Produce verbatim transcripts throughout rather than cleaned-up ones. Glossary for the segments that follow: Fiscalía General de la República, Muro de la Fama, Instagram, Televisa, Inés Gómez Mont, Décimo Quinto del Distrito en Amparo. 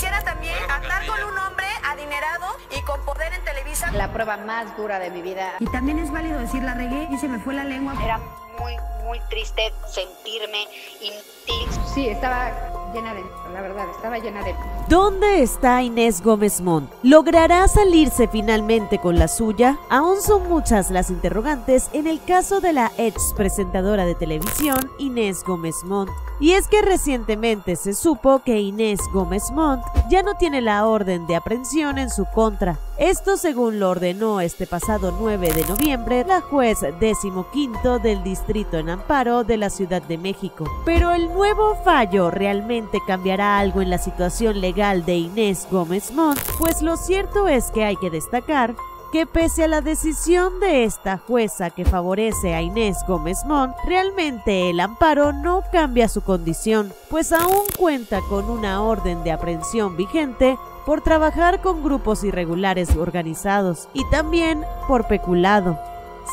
Quisiera también andar con un hombre adinerado y con poder en Televisa. La prueba más dura de mi vida. Y también es válido decir la regué y se me fue la lengua. Era muy, muy triste sentirme inútil. Sí, estaba llena de... la verdad, estaba llena de... ¿Dónde está Inés Gómez Mont? ¿Logrará salirse finalmente con la suya? Aún son muchas las interrogantes en el caso de la ex presentadora de televisión Inés Gómez Mont. Y es que recientemente se supo que Inés Gómez Mont ya no tiene la orden de aprehensión en su contra. Esto según lo ordenó este pasado nueve de noviembre la juez Décimo Quinto del Distrito en Amparo de la Ciudad de México. Pero el nuevo fallo realmente cambiará algo en la situación legal de Inés Gómez Mont, pues lo cierto es que hay que destacar que pese a la decisión de esta jueza que favorece a Inés Gómez Mont, realmente el amparo no cambia su condición, pues aún cuenta con una orden de aprehensión vigente por trabajar con grupos irregulares organizados y también por peculado,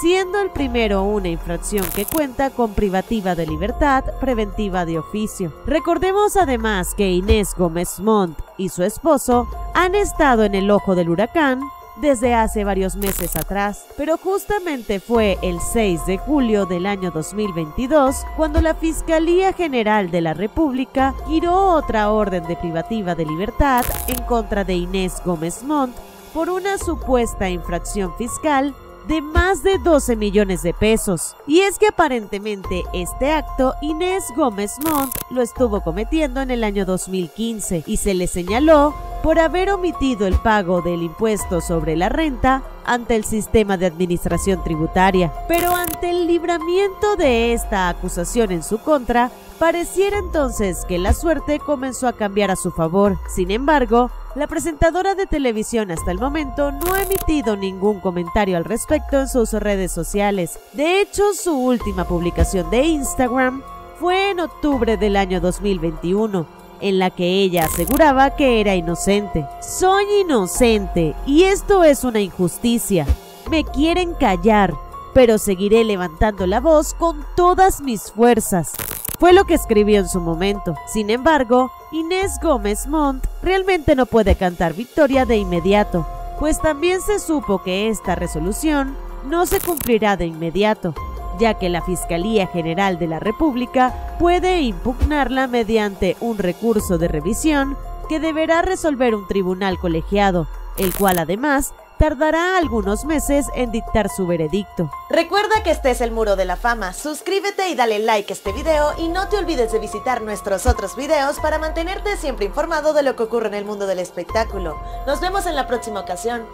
siendo el primero una infracción que cuenta con privativa de libertad preventiva de oficio. Recordemos además que Inés Gómez Mont y su esposo han estado en el ojo del huracán desde hace varios meses atrás, pero justamente fue el seis de julio del año dos mil veintidós cuando la Fiscalía General de la República giró otra orden de privativa de libertad en contra de Inés Gómez Mont por una supuesta infracción fiscal de más de doce millones de pesos. Y es que aparentemente este acto Inés Gómez Mont lo estuvo cometiendo en el año dos mil quince y se le señaló por haber omitido el pago del impuesto sobre la renta ante el sistema de administración tributaria. Pero ante el libramiento de esta acusación en su contra, pareciera entonces que la suerte comenzó a cambiar a su favor. Sin embargo, la presentadora de televisión hasta el momento no ha emitido ningún comentario al respecto en sus redes sociales. De hecho, su última publicación de Instagram fue en octubre del año dos mil veintiuno, en la que ella aseguraba que era inocente. Soy inocente y esto es una injusticia. Me quieren callar, pero seguiré levantando la voz con todas mis fuerzas. Fue lo que escribió en su momento. Sin embargo, Inés Gómez Mont realmente no puede cantar victoria de inmediato, pues también se supo que esta resolución no se cumplirá de inmediato, ya que la Fiscalía General de la República puede impugnarla mediante un recurso de revisión que deberá resolver un tribunal colegiado, el cual además tardará algunos meses en dictar su veredicto. Recuerda que este es el Muro de la Fama, suscríbete y dale like a este video y no te olvides de visitar nuestros otros videos para mantenerte siempre informado de lo que ocurre en el mundo del espectáculo. Nos vemos en la próxima ocasión.